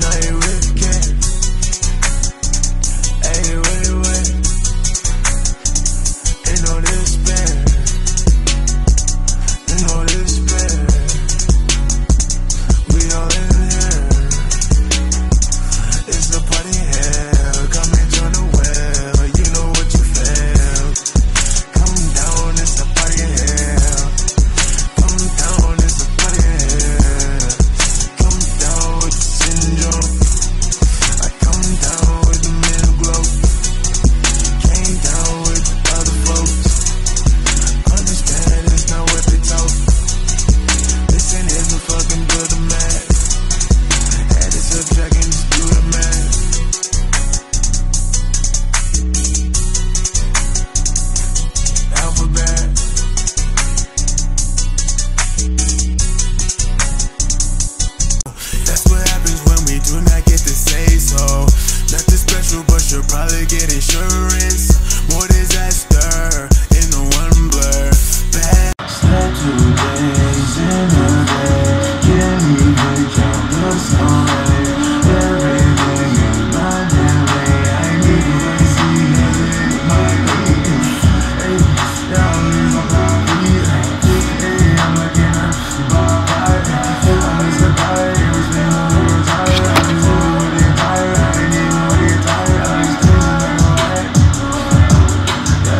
No, you really can't. Hey, wait. You know this bad. You know this bad. We all in here. It's the party hell. Come and join the well. You know what you feel. Come down, it's the party hell. Come down, it's the party hell. Come down with the syndrome. I come down with the middle glow. Came down with the other folks. Understand it's not what they talk. This ain't even fucking do the math. Add it, subtract, and just do the math. Alphabet. That's what happens when we do not get to say so. Nothing special, but you'll probably get insurance. More disaster in the one blur. Bad. Slept 2 days in a day. Can't even count the stars. Everything in my damn way. I need to see it. My baby. Hey, down in my body. Hey, I'm looking at my body. I miss the party. It was been a little tired. I'm still a little tired. I need a little tired. I'm still a little tired. Yeah,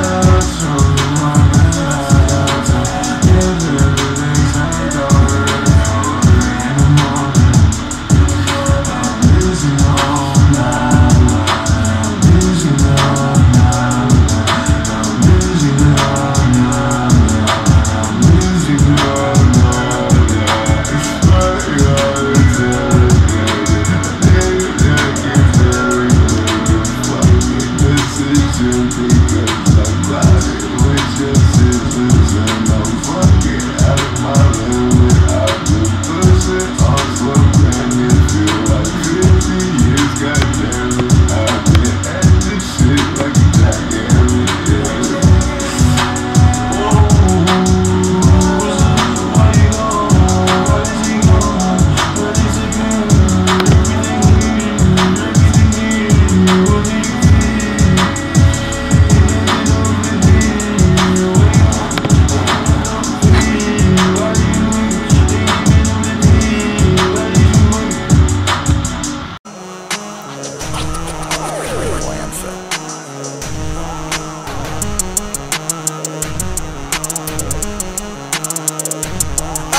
so my bad. Everything's like over in the morning. I'm losing all my mind. I'm losing all my mind. I'm losing all my mind. I'm losing all my mind. It's what you're doing. Maybe I can feel you. Fucking decision because I'm riding with your scissors and I'm fucking out of my limit. I've been pushing on something and feel like 50 years, goddamn it. I've been at this shit like a gigantic.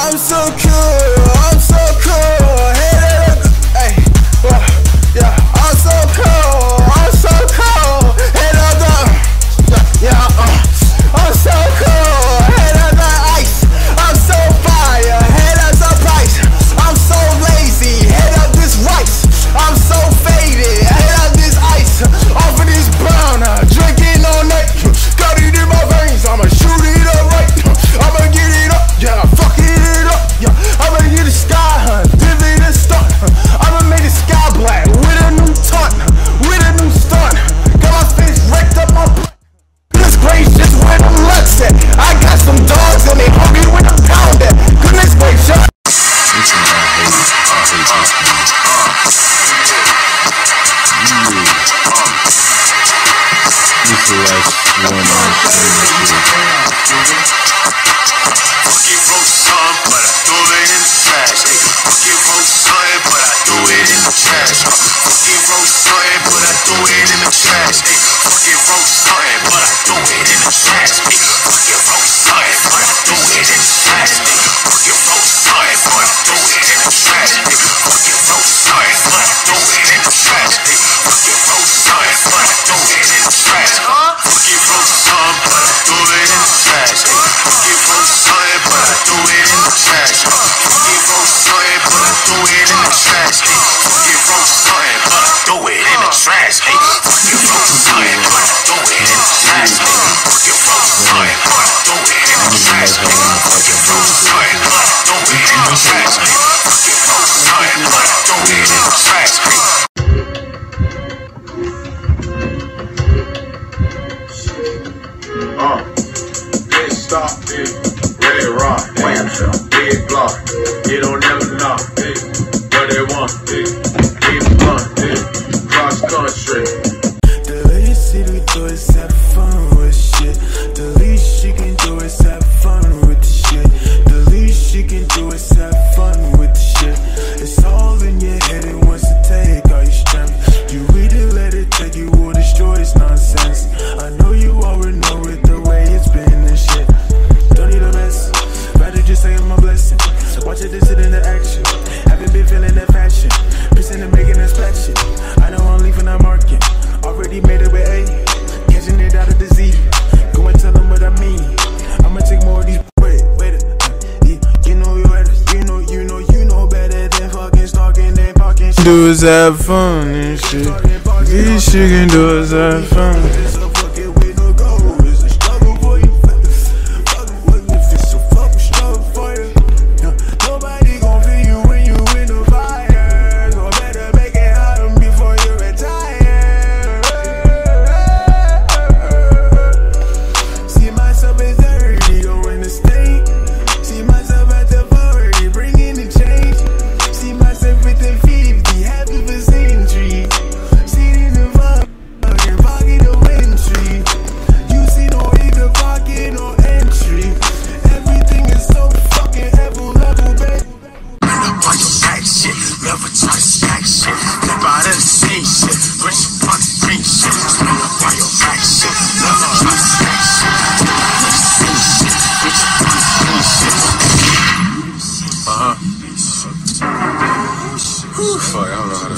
I'm so cool, I'm so cool. Hey, hey, yeah. I'm so cool, I'm so cool. Hey, I'm so cool. Head on the ice, I'm so fire. Head on the price, I'm so lazy. Head on this rice, I'm so faded. Head on this ice, off of this browner, drinking all night. Got it in my veins, I'ma shoot it up right. I'ma get it up, yeah. Fuck it. Yeah, I'ma hit the sky, huh? Divvy the stunt, huh? I'ma make the sky black with a new taunt, huh? With a new stunt, huh? Got my face wrecked up, my goodness gracious, where the luck's at? I got some dogs and they hungry when I pound at. Goodness gracious. It don't never knock, but they want it. I know I'm leaving, I'm marking. Already made it with A, catching it out of the Z. Go and tell them what I mean. I'ma take more of these. You know better than fucking stalking and parking. Dudes have fun and shit. These chicken dudes have fun.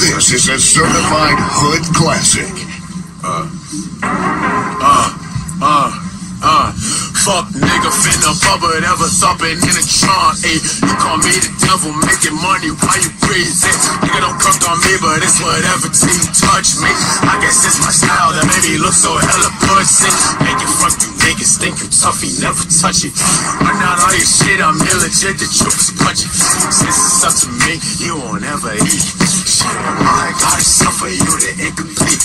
This is a certified hood classic. Fuck nigga, finna bubble, ever thumping in a tron. Ayy, you call me the devil, making money while you crazy. Nigga don't come on me, but it's whatever team touch me. I guess it's my style that made me look so hella pussy. Make it fuck you niggas, think you tough, he never touch it. Run out all your shit, I'm illegit, the troops punch it. Since it's up to me, you won't ever eat. Shit, I gotta suffer you to incomplete.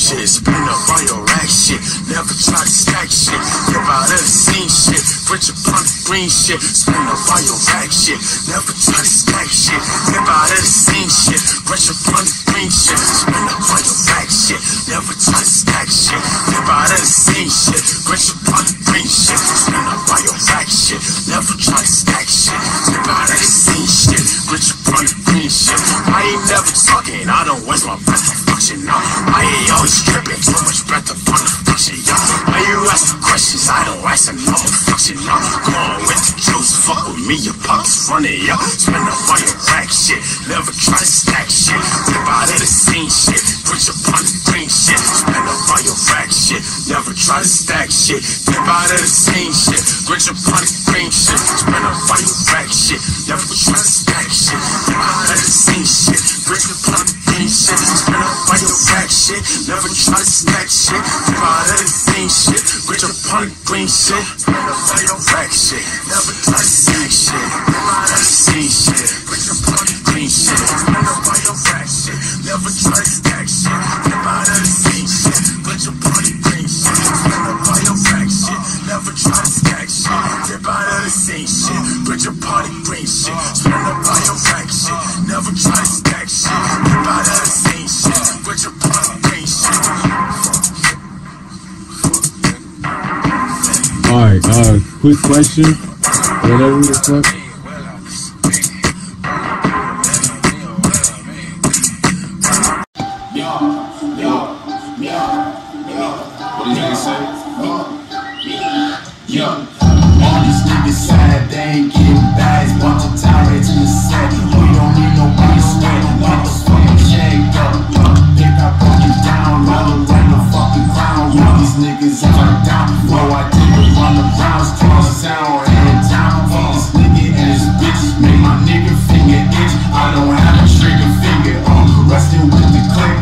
Shit, spin up on your rack shit, never try to stack shit. If I ever seen shit, put your punk green shit. Spin up on your rack shit, never try to stack shit. If I ever seen shit, put your punk green shit. Spin up on your rack shit, never try to stack shit. If I ever seen shit, put your punk green shit. Spin up on your rack shit, never try to stack shit. If I ever seen shit, put your punk green shit. I ain't never talking, I don't waste my breath. I ain't always tripping, too much breath upon the function, yo. Why you asking questions? I don't ask another function, yo. Come on with the juice, fuck with me, your pocket's running, yo. Spin up on your rack shit, never try to stack shit. Flip out of the scene shit, put your pun green shit. Spin up on your rack shit, never try to stack shit. Flip out of the scene shit, put your pun green shit. Spin up on your rack shit, never try to stack shit. Flip out of the scene shit, put your pun green shit. Spin up on your rack shit, never try to stack shit. Flip out of the scene shit, put your pun green shit. Spin up on your rack shit, never try to stack shit. Flip out of the scene shit, put your pun green shit. Spin up on your rack shit, never try to stack shit. Flip out of the scene shit, put your pun green shit. Spin up on your rack shit, never try to stack shit. Flip out of the scene shit, put your pun green shit. Spin up on your rack shit, never try to stack shit. Flip out of the scene shit, put your Alright, quick question. Whatever the fuck. What did he say? All these niggas sad, they ain't getting bags, bunch of tyrants in the set. We don't need nobody sweat. What the fucking shake up? Niggas are down, well I didn't run the rounds, cross sound, and down. Fuck this nigga and his bitch, make my nigga finger itch. I don't have a trigger finger, resting with the clip.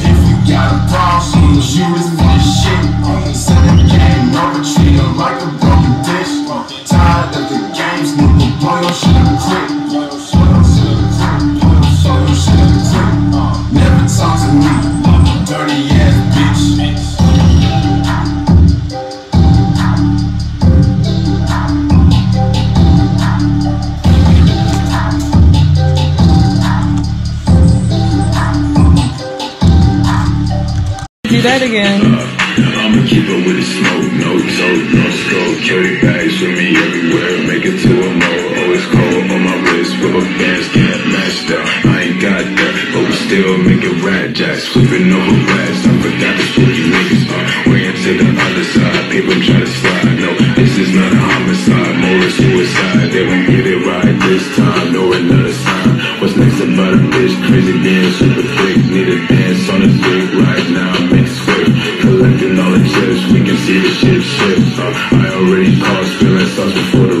If you got a problem, shoot us for this shit. Set the game over, treat him like a broken dish. Tired of the games, nigga, boy, don't shoot him quick. Never talk to me, dirty ass bitch. Do that again. I'm a keeper with a smoke, no tote, no scope. Carry bags with me everywhere, make it to a mo. Always cold on my wrist, rubber bands can't match that. I ain't got that, but we still making rat jacks, flipping over rats. I forgot that's what you niggas are. Way to the other side, people try to slide. No, this is not a homicide, more a suicide. They won't get it right this time, no another sign. What's next about a bitch? this crazy dance, super thick. Need a dance on the street right now, make it squirt. Collecting all the chips, we can see the ship shift. I already caused feeling sauce before the